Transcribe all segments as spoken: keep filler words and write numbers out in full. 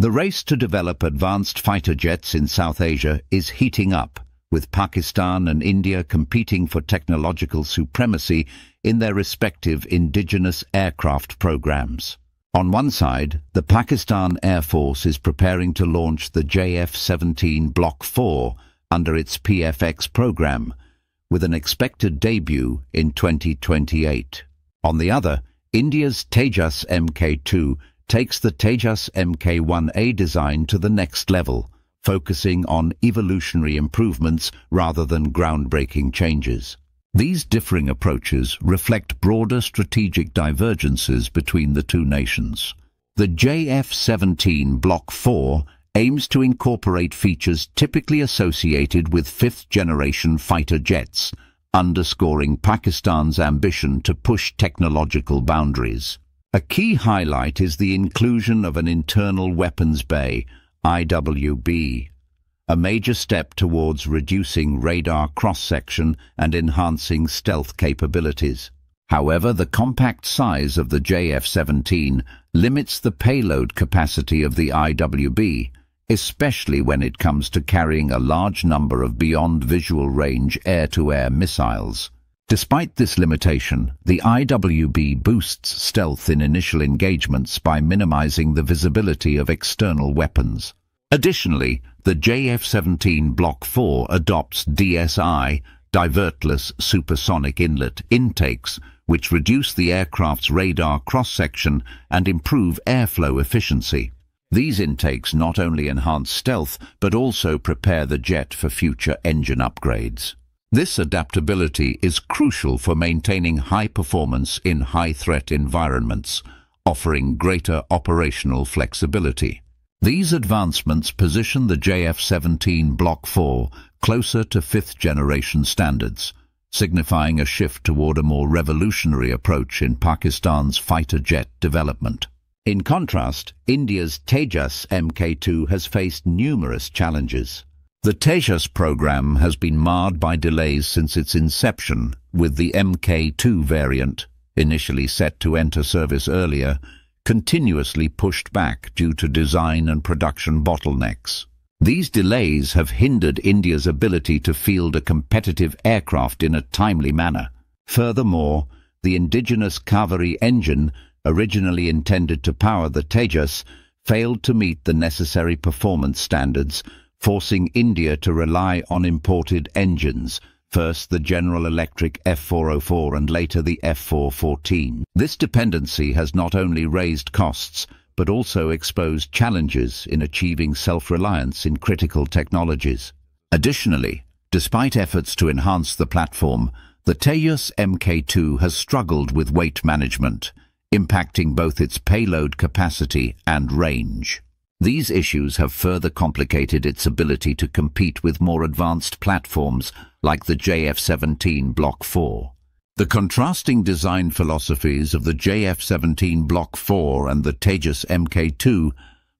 The race to develop advanced fighter jets in South Asia is heating up, with Pakistan and India competing for technological supremacy in their respective indigenous aircraft programs. On one side, the Pakistan Air Force is preparing to launch the J F seventeen Block four under its P F X program, with an expected debut in twenty twenty-eight. On the other, India's Tejas M K two takes the Tejas M K one A design to the next level, focusing on evolutionary improvements rather than groundbreaking changes. These differing approaches reflect broader strategic divergences between the two nations. The J F seventeen Block four aims to incorporate features typically associated with fifth-generation fighter jets, underscoring Pakistan's ambition to push technological boundaries. A key highlight is the inclusion of an internal weapons bay, I W B, a major step towards reducing radar cross-section and enhancing stealth capabilities. However, the compact size of the J F seventeen limits the payload capacity of the I W B, especially when it comes to carrying a large number of beyond visual range air-to-air missiles. Despite this limitation, the I W B boosts stealth in initial engagements by minimizing the visibility of external weapons. Additionally, the J F seventeen Block four adopts D S I, divertless supersonic inlet intakes, which reduce the aircraft's radar cross-section and improve airflow efficiency. These intakes not only enhance stealth, but also prepare the jet for future engine upgrades. This adaptability is crucial for maintaining high performance in high-threat environments, offering greater operational flexibility. These advancements position the J F seventeen Block four closer to fifth-generation standards, signifying a shift toward a more revolutionary approach in Pakistan's fighter jet development. In contrast, India's Tejas M K two has faced numerous challenges. The Tejas program has been marred by delays since its inception, with the M K two variant, initially set to enter service earlier, continuously pushed back due to design and production bottlenecks. These delays have hindered India's ability to field a competitive aircraft in a timely manner. Furthermore, the indigenous Kaveri engine, originally intended to power the Tejas, failed to meet the necessary performance standards, forcing India to rely on imported engines, first the General Electric F four oh four and later the F four fourteen. This dependency has not only raised costs, but also exposed challenges in achieving self-reliance in critical technologies. Additionally, despite efforts to enhance the platform, the Tejas M K two has struggled with weight management, impacting both its payload capacity and range. These issues have further complicated its ability to compete with more advanced platforms like the J F seventeen Block four. The contrasting design philosophies of the J F seventeen Block four and the Tejas M K two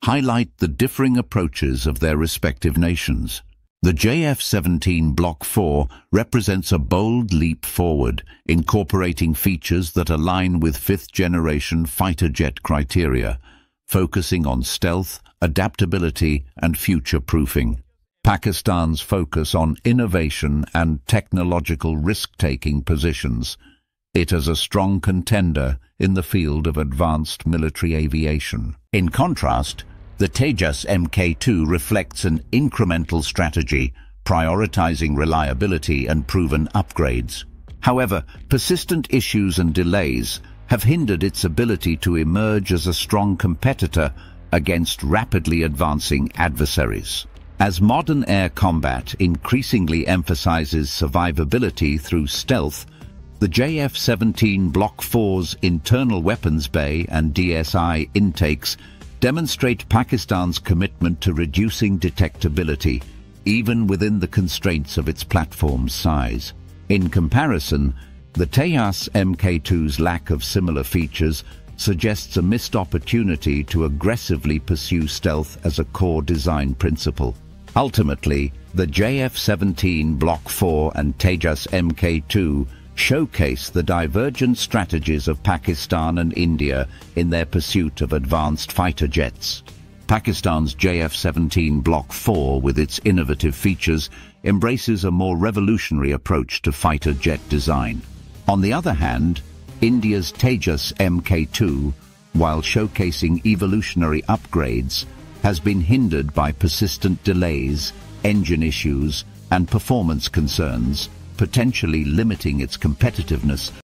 highlight the differing approaches of their respective nations. The J F seventeen Block four represents a bold leap forward, incorporating features that align with fifth-generation fighter jet criteria, focusing on stealth, adaptability and future-proofing. Pakistan's focus on innovation and technological risk-taking positions it as a strong contender in the field of advanced military aviation. In contrast, the Tejas M K two reflects an incremental strategy, prioritizing reliability and proven upgrades. However, persistent issues and delays have hindered its ability to emerge as a strong competitor against rapidly advancing adversaries. As modern air combat increasingly emphasizes survivability through stealth, the J F seventeen Block four's internal weapons bay and D S I intakes demonstrate Pakistan's commitment to reducing detectability, even within the constraints of its platform size. In comparison, the Tejas M K two's lack of similar features suggests a missed opportunity to aggressively pursue stealth as a core design principle. Ultimately, the J F seventeen Block four and Tejas M K two showcase the divergent strategies of Pakistan and India in their pursuit of advanced fighter jets. Pakistan's J F seventeen Block four, with its innovative features, embraces a more revolutionary approach to fighter jet design. On the other hand, India's Tejas M K two, while showcasing evolutionary upgrades, has been hindered by persistent delays, engine issues, and performance concerns, potentially limiting its competitiveness